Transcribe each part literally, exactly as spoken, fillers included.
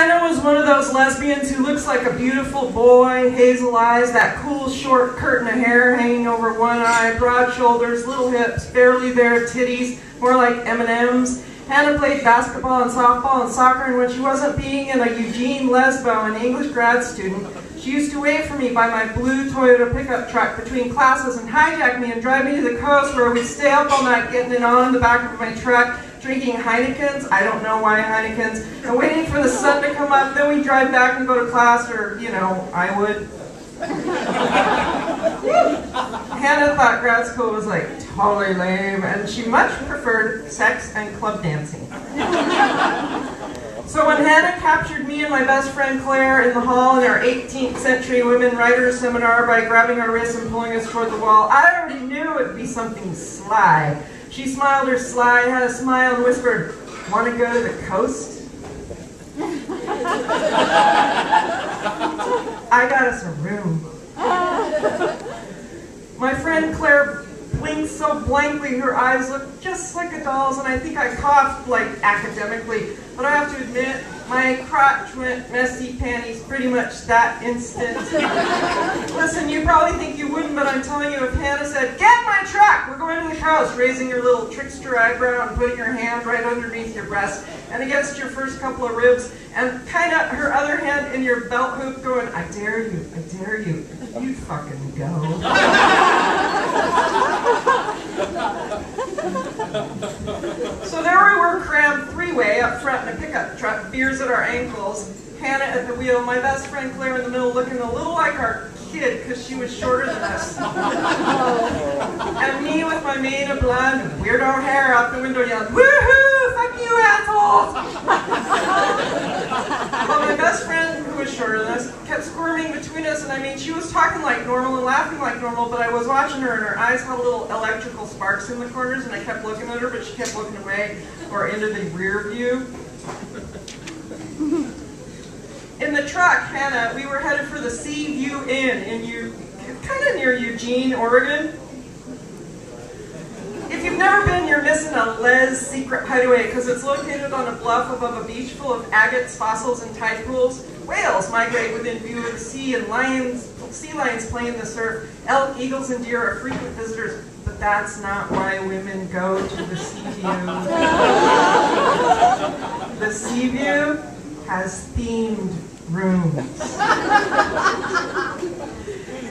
Hannah was one of those lesbians who looks like a beautiful boy, hazel eyes, that cool short curtain of hair hanging over one eye, broad shoulders, little hips, barely there, titties, more like M and M's. Hannah played basketball and softball and soccer, and when she wasn't being in a Eugene lesbo, an English grad student, she used to wait for me by my blue Toyota pickup truck between classes and hijack me and drive me to the coast where we'd stay up all night getting it on the back of my truck, drinking Heinekens, I don't know why Heinekens, and waiting for the sun to come up, then we'd drive back and go to class, or, you know, I would. Hannah thought grad school was like totally lame, and she much preferred sex and club dancing. So when Hannah captured me and my best friend Claire in the hall in our eighteenth century women writers seminar by grabbing our wrists and pulling us toward the wall, I already knew it would be something sly. She smiled her sly, had a smile, and whispered, "Want to go to the coast?" I got us a room. My friend Claire blinked so blankly, her eyes looked just like a doll's, and I think I coughed, like, academically. But I have to admit, my crotch went messy panties pretty much that instant. Listen, you probably think you wouldn't, but I'm telling you, if Hannah said, "Get my truck, we're going to the coast," raising your little trickster eyebrow and putting your hand right underneath your breast and against your first couple of ribs, and kind of her other hand in your belt hoop going, "I dare you, I dare you, you fucking go." So there we were, crammed three-way up front in a pickup truck, beers at our ankles, Hannah at the wheel, my best friend Claire in the middle, looking a little like our kid because she was shorter than us, and me with my made-up blonde and weirdo hair out the window yelling, "Woohoo! Fuck you, assholes!" Well, my best friend, who was shorter than us, kept squirming between us, and I mean, she was talking like normal and laughing like normal, but I was watching her, and her eyes had little electrical sparks in the corners, and I kept looking at her, but she kept looking away or into the rear view. In the truck, Hannah, we were headed for the Sea View Inn in U kind of near Eugene, Oregon. If you've never been, you're missing a les secret hideaway, because it's located on a bluff above a beach full of agates, fossils, and tide pools. Whales migrate within view of the sea, and lions, sea lions play in the surf. Elk, eagles, and deer are frequent visitors, but that's not why women go to the Sea View. The Sea View has themed rooms.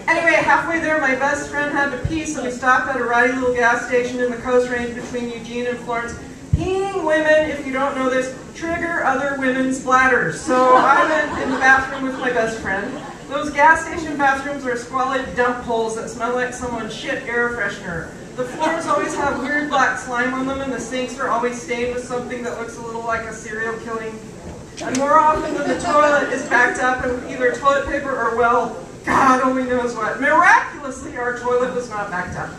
Anyway, halfway there, my best friend had to pee, so we stopped at a rowdy little gas station in the Coast Range between Eugene and Florence. Peeing women, if you don't know this, trigger other women's bladders. So I went in the bathroom with my best friend. Those gas station bathrooms are squalid dump holes that smell like someone's shit air freshener. The floors always have weird black slime on them, and the sinks are always stained with something that looks a little like a serial killing. And more often than the toilet is backed up with either toilet paper or, well, God only knows what. Miraculously, our toilet was not backed up.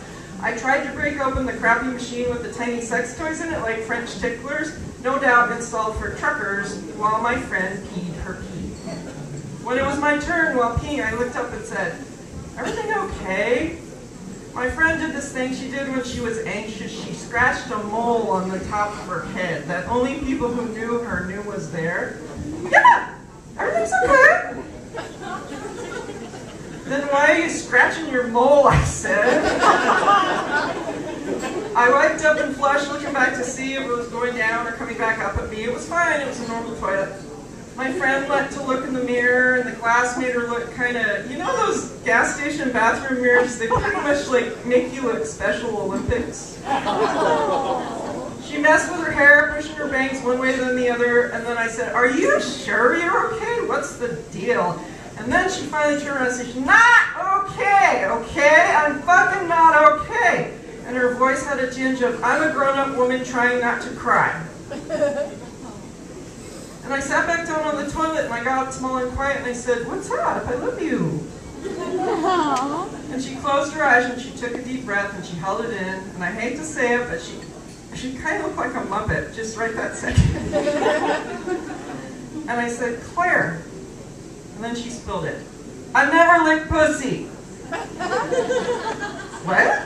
I tried to break open the crappy machine with the tiny sex toys in it, like French ticklers, no doubt installed for truckers, while my friend peed her pee. When it was my turn while peeing, I looked up and said, "Everything okay?" My friend did this thing she did when she was anxious. She scratched a mole on the top of her head that only people who knew her knew was there. "Yeah, everything's okay." "Then why are you scratching your mole?" I said. I wiped up and flushed, looking back to see if it was going down or coming back up at me. It was fine. It was a normal toilet. My friend went to look in the mirror, and the glass made her look kind of, you know those gas station bathroom mirrors? They pretty much like make you look Special Olympics. She messed with her hair, pushing her bangs one way then the other, and then I said, "Are you sure you're okay? What's the deal?" And then she finally turned around and said, "Not okay, okay? I'm fucking not okay." And her voice had a tinge of, "I'm a grown-up woman trying not to cry." And I sat back down on the toilet, and I got up small and quiet, and I said, "What's up? I love you." Aww. And she closed her eyes, and she took a deep breath, and she held it in. And I hate to say it, but she, she kind of looked like a Muppet, just right that second. And I said, "Claire." And then she spilled it. "I never licked pussy." "What?"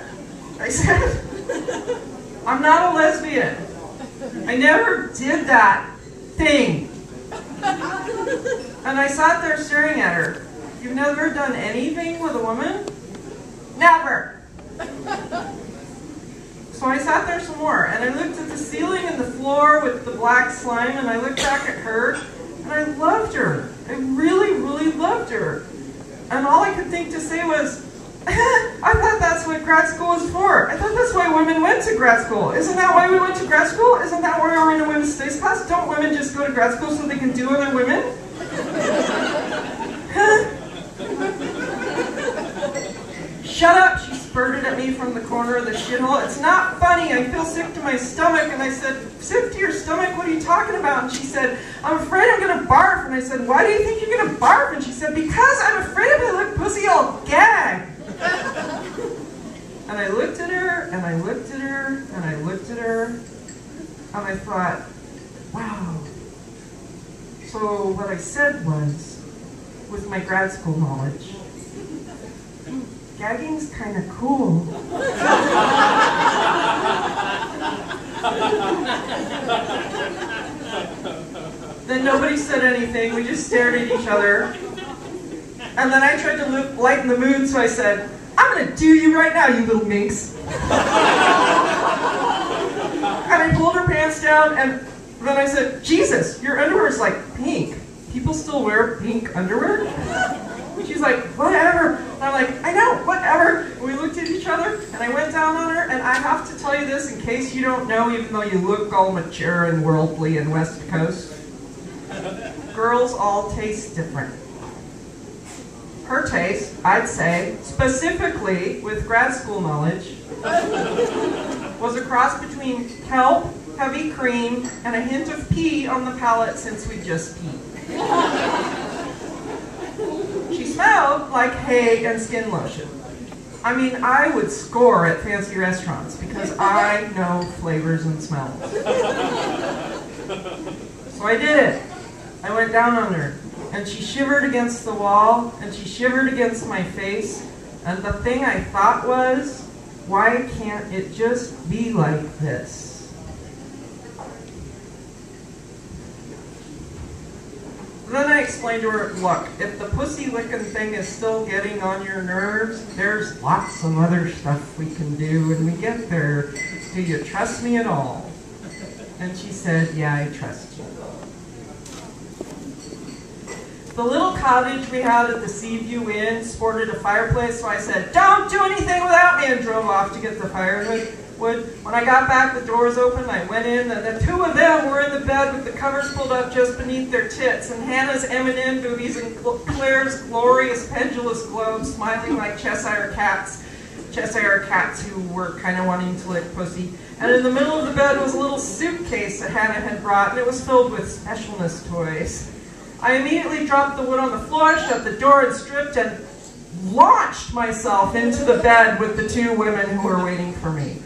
I said. "I'm not a lesbian. I never did that thing." And I sat there staring at her. You've never done anything with a woman? Never! So I sat there some more, and I looked at the ceiling and the floor with the black slime, and I looked back at her, and I loved her. I really, really loved her. And all I could think to say was, I thought that's what grad school is for. I thought that's why women went to grad school. Isn't that why we went to grad school? Isn't that why we're in a women's studies class? Don't women just go to grad school so they can do other women? Shut up, she spurted at me from the corner of the shithole. It's not funny. I feel sick to my stomach. And I said, sick to your stomach? What are you talking about? And she said, I'm afraid I'm going to barf. And I said, why do you think you're going to barf? And she said, because I'm afraid if I look pussy, I'll gag. And I looked at her, and I looked at her, and I looked at her, and I thought, wow. So what I said was, with my grad school knowledge, gagging's kind of cool. Then nobody said anything, we just stared at each other. And then I tried to look, lighten the mood, so I said, I'm gonna do you right now, you little minx. And I pulled her pants down, and then I said, Jesus, your underwear's like pink. People still wear pink underwear? She's like, whatever. And I'm like, I know, whatever. And we looked at each other, and I went down on her, and I have to tell you this in case you don't know, even though you look all mature and worldly and West Coast. Girls all taste different. Her taste, I'd say, specifically with grad school knowledge, was a cross between kelp, heavy cream, and a hint of pee on the palate since we just peed. She smelled like hay and skin lotion. I mean, I would score at fancy restaurants because I know flavors and smells. So I did it. I went down on her. And she shivered against the wall, and she shivered against my face, and the thing I thought was, why can't it just be like this? Then I explained to her, look, if the pussy licking thing is still getting on your nerves, there's lots of other stuff we can do when we get there. Do you trust me at all? And she said, yeah, I trust you. The little cottage we had at the Seaview Inn sported a fireplace, so I said, don't do anything without me, and drove off to get the firewood. When I got back, the doors opened, I went in, and the two of them were in the bed with the covers pulled up just beneath their tits, and Hannah's M and M boobies and Claire's glorious pendulous globes smiling like Cheshire cats, Cheshire cats who were kind of wanting to lick pussy. And in the middle of the bed was a little suitcase that Hannah had brought, and it was filled with specialness toys. I immediately dropped the wood on the floor, shut the door and stripped, and launched myself into the bed with the two women who were waiting for me.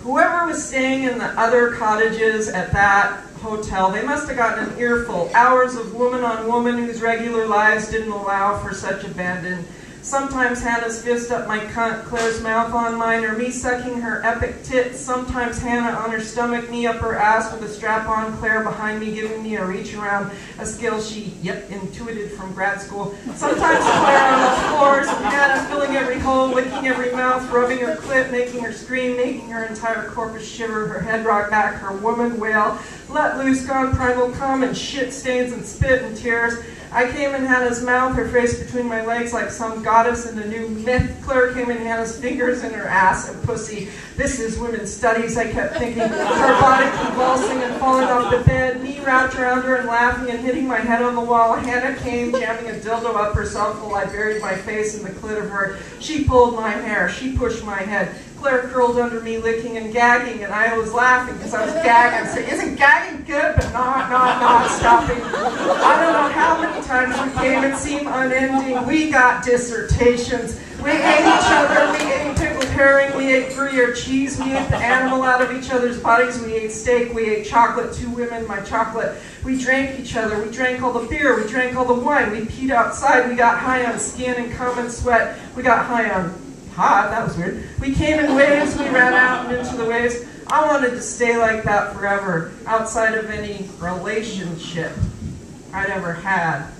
Whoever was staying in the other cottages at that hotel, they must have gotten an earful. Hours of woman on woman whose regular lives didn't allow for such abandon. Sometimes Hannah's fist up my cunt, Claire's mouth on mine, or me sucking her epic tits. Sometimes Hannah on her stomach, me up her ass with a strap on, Claire behind me giving me a reach around, a skill she, yep, intuited from grad school. Sometimes Claire on the floors, and Hannah filling every hole, licking every mouth, rubbing her clit, making her scream, making her entire corpus shiver, her head rock back, her woman wail, let loose, gone primal, cum, and shit stains and spit and tears. I came in Hannah's mouth, her face between my legs like some goddess in a new myth. Claire came in Hannah's fingers and her ass and pussy. This is women's studies, I kept thinking. Her body convulsing and falling off the bed, me wrapped around her and laughing and hitting my head on the wall. Hannah came, jamming a dildo up herself while I buried my face in the clit of her. She pulled my hair, she pushed my head. Claire curled under me, licking and gagging, and I was laughing because I was gagging. I said, isn't gagging good, but not, not, not stopping? I don't know how many times we came, it seemed unending. We got dissertations. We ate each other, we ate pickled herring, we ate Gruyere cheese, we ate the animal out of each other's bodies, we ate steak, we ate chocolate, two women, my chocolate. We drank each other, we drank all the beer, we drank all the wine, we peed outside, we got high on skin and cum and sweat, we got high on hot, that was weird. We came in waves, we ran out and into the waves. I wanted to stay like that forever, outside of any relationship. I'd ever had.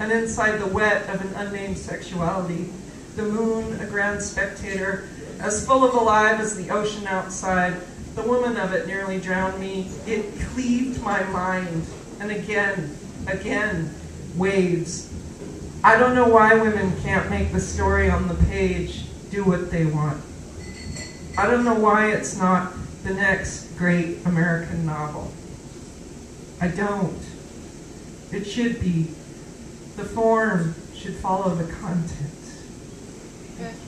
And inside the wet of an unnamed sexuality, the moon, a grand spectator, as full of alive as the ocean outside, the woman of it nearly drowned me. It cleaved my mind, and again, again, waves. I don't know why women can't make the story on the page do what they want. I don't know why it's not the next great American novel. I don't. It should be. The form should follow the content. Good.